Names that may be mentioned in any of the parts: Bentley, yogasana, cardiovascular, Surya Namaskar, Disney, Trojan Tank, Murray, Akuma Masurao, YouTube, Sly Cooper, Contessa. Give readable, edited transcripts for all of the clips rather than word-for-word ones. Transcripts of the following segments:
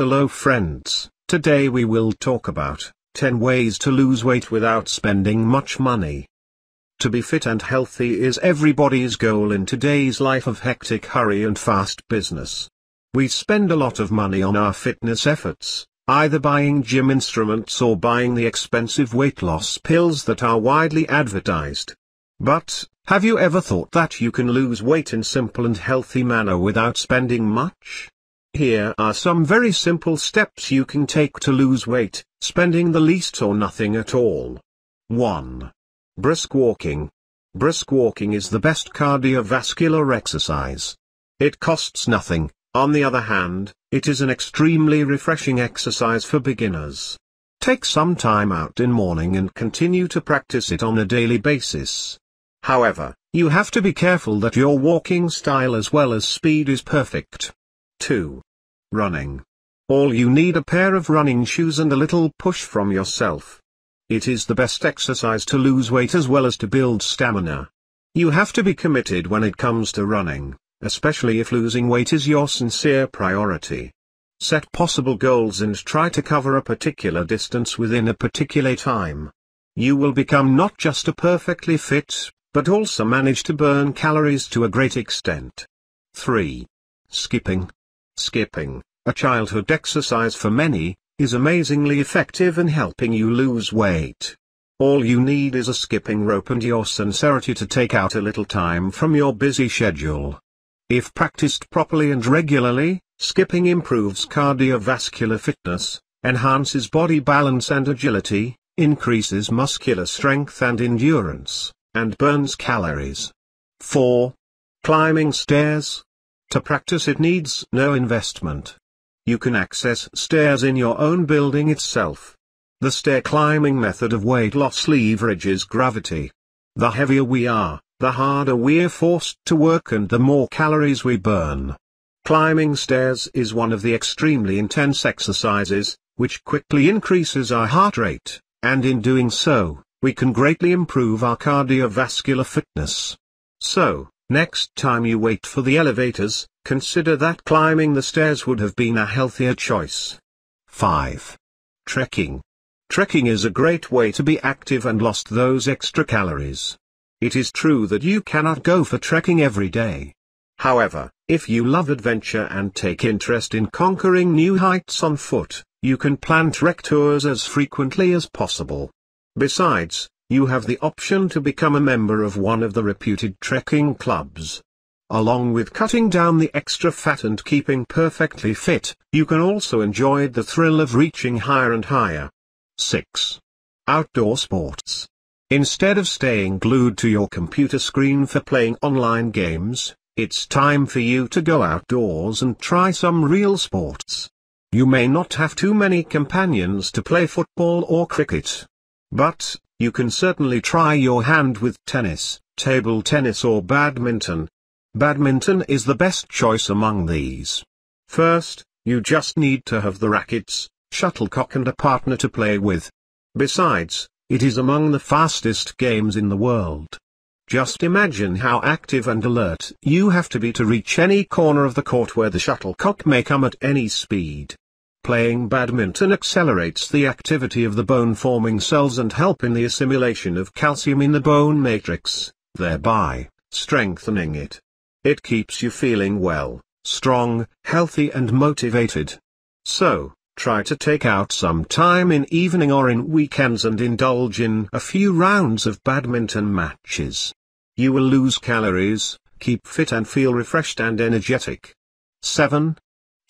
Hello friends, today we will talk about 10 ways to lose weight without spending much money. To be fit and healthy is everybody's goal in today's life of hectic hurry and fast business. We spend a lot of money on our fitness efforts, either buying gym instruments or buying the expensive weight loss pills that are widely advertised. But, have you ever thought that you can lose weight in a simple and healthy manner without spending much? Here are some very simple steps you can take to lose weight, spending the least or nothing at all. 1. Brisk walking. Brisk walking is the best cardiovascular exercise. It costs nothing. On the other hand, it is an extremely refreshing exercise for beginners. Take some time out in morning and continue to practice it on a daily basis. However, you have to be careful that your walking style as well as speed is perfect. 2. Running. All you need a pair of running shoes and a little push from yourself. It is the best exercise to lose weight as well as to build stamina. You have to be committed when it comes to running, especially if losing weight is your sincere priority. Set possible goals and try to cover a particular distance within a particular time. You will become not just a perfectly fit, but also manage to burn calories to a great extent. 3. Skipping. Skipping, a childhood exercise for many, is amazingly effective in helping you lose weight. All you need is a skipping rope and your sincerity to take out a little time from your busy schedule. If practiced properly and regularly, skipping improves cardiovascular fitness, enhances body balance and agility, increases muscular strength and endurance, and burns calories. 4. Climbing stairs. To practice it needs no investment. You can access stairs in your own building itself. The stair climbing method of weight loss leverages gravity. The heavier we are, the harder we're forced to work and the more calories we burn. Climbing stairs is one of the extremely intense exercises, which quickly increases our heart rate, and in doing so, we can greatly improve our cardiovascular fitness. So, next time you wait for the elevators, consider that climbing the stairs would have been a healthier choice. 5. Trekking. Trekking is a great way to be active and lost those extra calories. It is true that you cannot go for trekking every day. However, if you love adventure and take interest in conquering new heights on foot, you can plan trek tours as frequently as possible. Besides, you have the option to become a member of one of the reputed trekking clubs. Along with cutting down the extra fat and keeping perfectly fit, you can also enjoy the thrill of reaching higher and higher. 6. Outdoor sports. Instead of staying glued to your computer screen for playing online games, it's time for you to go outdoors and try some real sports. You may not have too many companions to play football or cricket. But, you can certainly try your hand with tennis, table tennis or badminton. Badminton is the best choice among these. First, you just need to have the rackets, shuttlecock and a partner to play with. Besides, it is among the fastest games in the world. Just imagine how active and alert you have to be to reach any corner of the court where the shuttlecock may come at any speed. Playing badminton accelerates the activity of the bone-forming cells and helps in the assimilation of calcium in the bone matrix, thereby strengthening it. It keeps you feeling well, strong, healthy and motivated. So, try to take out some time in evening or in weekends and indulge in a few rounds of badminton matches. You will lose calories, keep fit and feel refreshed and energetic. 7.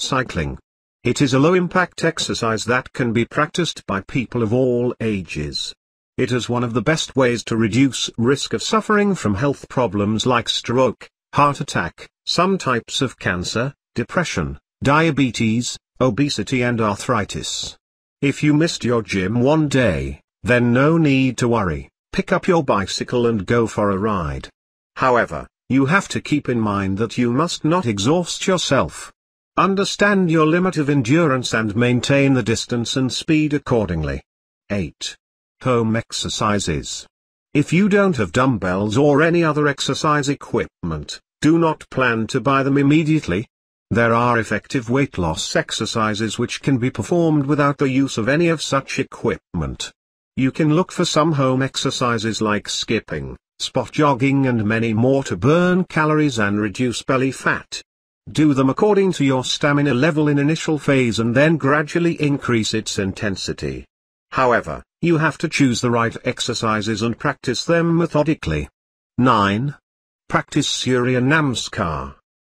Cycling. It is a low-impact exercise that can be practiced by people of all ages. It is one of the best ways to reduce risk of suffering from health problems like stroke, heart attack, some types of cancer, depression, diabetes, obesity and arthritis. If you missed your gym one day, then no need to worry, pick up your bicycle and go for a ride. However, you have to keep in mind that you must not exhaust yourself. Understand your limit of endurance and maintain the distance and speed accordingly. 8. Home exercises. If you don't have dumbbells or any other exercise equipment, do not plan to buy them immediately. There are effective weight loss exercises which can be performed without the use of any of such equipment. You can look for some home exercises like skipping, spot jogging and many more to burn calories and reduce belly fat. Do them according to your stamina level in initial phase and then gradually increase its intensity. However, you have to choose the right exercises and practice them methodically. 9. Practice Surya Namaskar.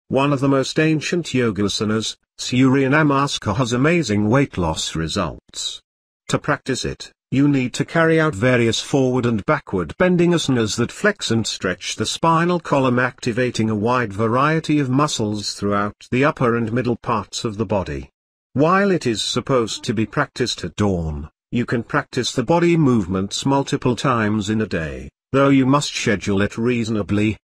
One of the most ancient yogasanas, Surya Namaskar has amazing weight loss results. To practice it, you need to carry out various forward and backward bending asanas that flex and stretch the spinal column, activating a wide variety of muscles throughout the upper and middle parts of the body. While it is supposed to be practiced at dawn, you can practice the body movements multiple times in a day, though you must schedule it reasonably.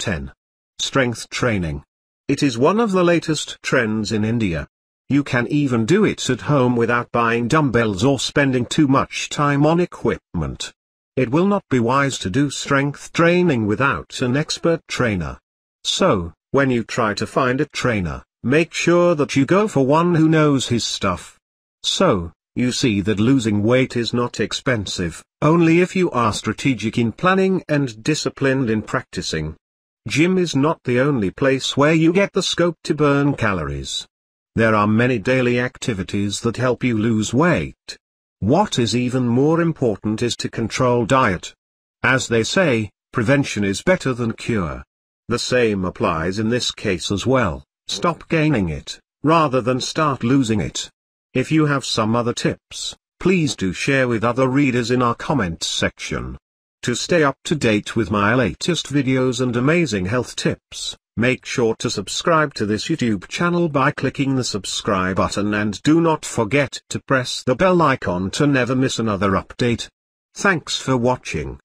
10. Strength training. It is one of the latest trends in India. You can even do it at home without buying dumbbells or spending too much time on equipment. It will not be wise to do strength training without an expert trainer. So, when you try to find a trainer, make sure that you go for one who knows his stuff. So, you see that losing weight is not expensive, only if you are strategic in planning and disciplined in practicing. Gym is not the only place where you get the scope to burn calories. There are many daily activities that help you lose weight. What is even more important is to control diet. As they say, prevention is better than cure. The same applies in this case as well. Stop gaining it, rather than start losing it. If you have some other tips, please do share with other readers in our comments section. To stay up to date with my latest videos and amazing health tips, make sure to subscribe to this YouTube channel by clicking the subscribe button, and do not forget to press the bell icon to never miss another update. Thanks for watching.